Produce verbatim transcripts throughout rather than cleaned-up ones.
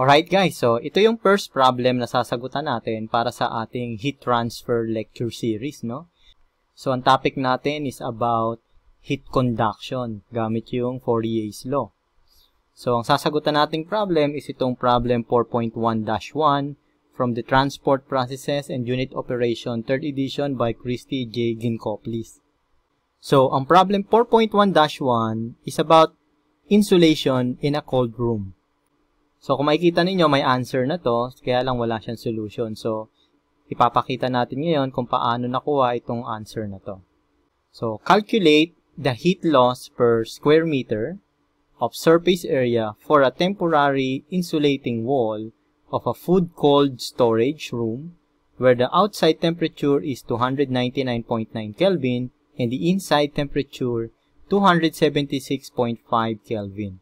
Alright guys, so ito yung first problem na sasagutan natin para sa ating heat transfer lecture series, no? So ang topic natin is about heat conduction gamit yung Fourier's Law. So ang sasagutan nating problem is itong problem four point one dash one from the Transport Processes and Unit Operation third edition by Christy J. Ginkoplis. So ang problem four point one dash one is about insulation in a cold room. So, kung makikita ninyo, may answer na to, kaya lang wala siyang solution. So, ipapakita natin ngayon kung paano nakuha itong answer na to. So, calculate the heat loss per square meter of surface area for a temporary insulating wall of a food cold storage room where the outside temperature is two hundred ninety-nine point nine Kelvin and the inside temperature two hundred seventy-six point five Kelvin.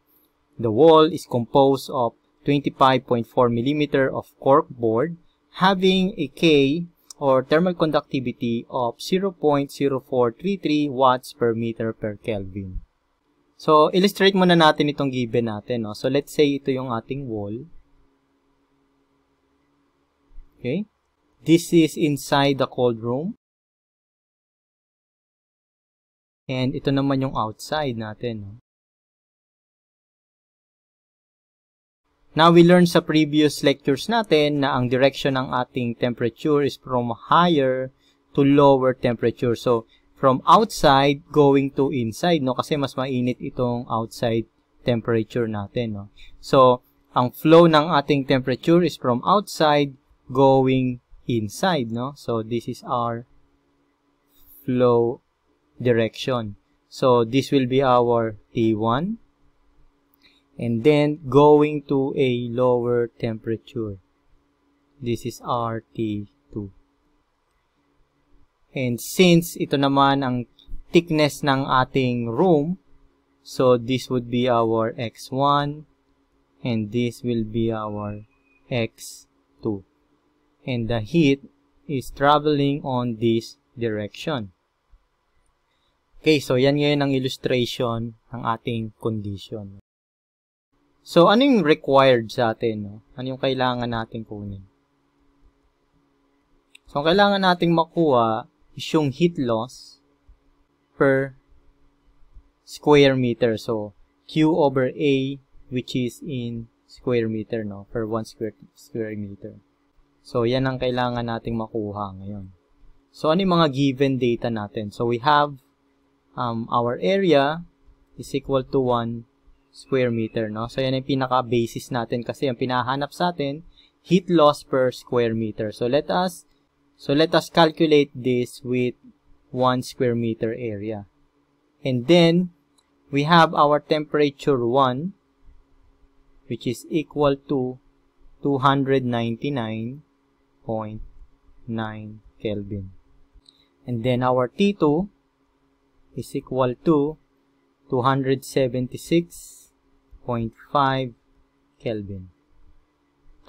The wall is composed of twenty-five point four millimeters of cork board having a K or thermal conductivity of zero point zero four three three watts per meter per Kelvin. So, illustrate muna natin itong given natin. No? So, let's say ito yung ating wall. Okay. This is inside the cold room. And ito naman yung outside natin. No? Now, we learned sa previous lectures natin na ang direction ng ating temperature is from higher to lower temperature. So, from outside going to inside, no? Kasi mas mainit itong outside temperature natin, no? So, ang flow ng ating temperature is from outside going inside, no? So, this is our flow direction. So, this will be our T one. And then, going to a lower temperature. This is R T two. And since ito naman ang thickness ng ating room, so this would be our X one, and this will be our X two. And the heat is traveling on this direction. Okay, so yan ngayon ang illustration ng ating condition. So, ano yung required sa atin? No? Ano yung kailangan natin kunin? So, ang kailangan natin makuha is yung heat loss per square meter. So, Q over A, which is in square meter, no? Per one square, square meter. So, yan ang kailangan natin makuha ngayon. So, ano yung mga given data natin? So, we have um, our area is equal to one square meter, no? So, yan ang pinaka-basis natin kasi ang pinahanap sa atin, heat loss per square meter. So, let us, so let us calculate this with one square meter area. And then, we have our temperature one, which is equal to two hundred ninety-nine point nine Kelvin. And then, our T two is equal to two hundred seventy-six point five Kelvin.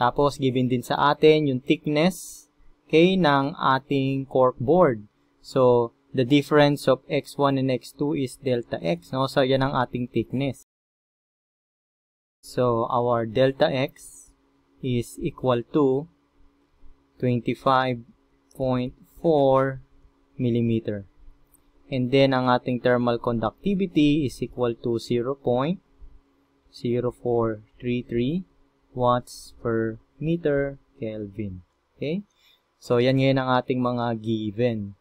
Tapos, given din sa atin yung thickness, okay, ng ating cork board. So, the difference of X one and X two is delta X, no? So, yan ang ating thickness. So, our delta X is equal to twenty-five point four millimeter. And then, ang ating thermal conductivity is equal to zero point zero four three three watts per meter Kelvin. Okay? So, yan ngayon ang ating mga given.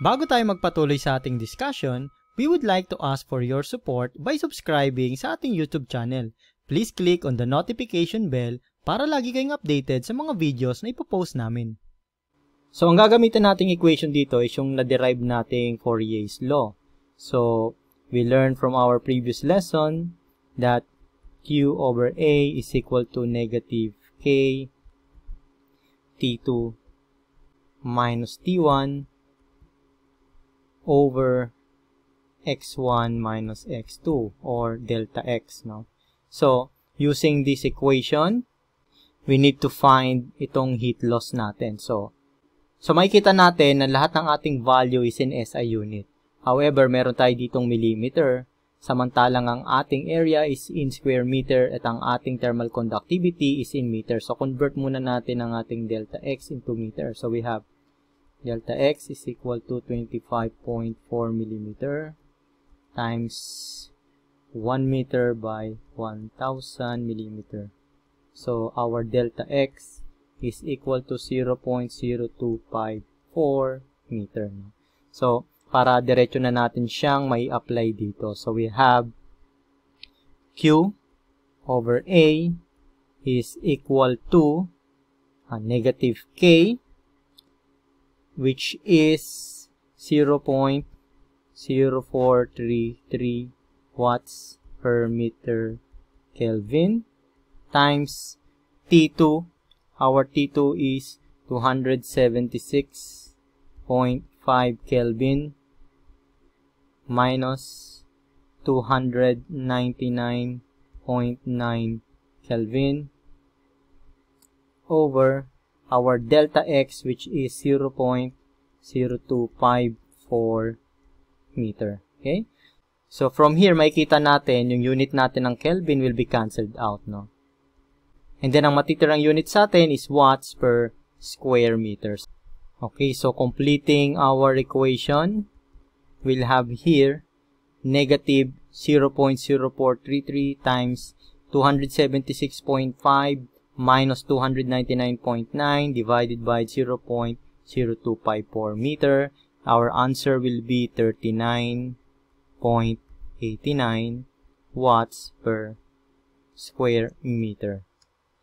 Bago tayo magpatuloy sa ating discussion, we would like to ask for your support by subscribing sa ating YouTube channel. Please click on the notification bell para lagi kayong updated sa mga videos na ipopost namin. So, ang gagamitin nating equation dito is yung na-derive nating Fourier's Law. So, we learned from our previous lesson that Q over A is equal to negative K T two minus T one over X one minus X two or delta X, no? So, using this equation, we need to find itong heat loss natin. So, So, makikita natin na lahat ng ating value is in S I unit. However, meron tayo ditong millimeter. Samantalang ang ating area is in square meter at ang ating thermal conductivity is in meter. So, convert muna natin ang ating delta X into meter. So, we have delta X is equal to twenty-five point four millimeter times one meter by one thousand millimeter. So, our delta X is equal to zero point zero two five four meter. So, para diretso na natin siyang may apply dito. So, we have Q over A is equal to uh, negative K, which is zero point zero four three three watts per meter Kelvin times T two. Our T two is two hundred seventy-six point five Kelvin minus two hundred ninety-nine point nine Kelvin over our delta X, which is zero point zero two five four meter. Okay? So, from here, makikita natin, yung unit natin ng Kelvin will be cancelled out, no? And then, ang matitirang unit sa atin is watts per square meters. Okay, so completing our equation, we'll have here negative zero point zero four three three times two hundred seventy-six point five minus two hundred ninety-nine point nine divided by zero point zero two five four meter. Our answer will be thirty-nine point eight nine watts per square meter.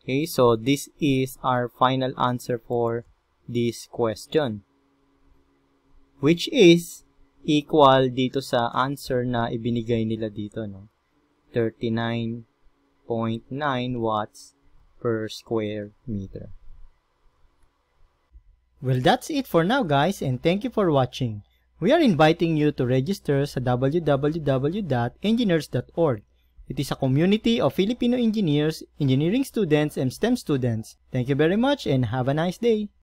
Okay, so this is our final answer for this question, which is equal dito sa answer na ibinigay nila dito, no? thirty-nine point nine watts per square meter. Well, that's it for now, guys, and thank you for watching. We are inviting you to register sa w w w dot engineers dot org. It is a community of Filipino engineers, engineering students, and STEM students. Thank you very much and have a nice day!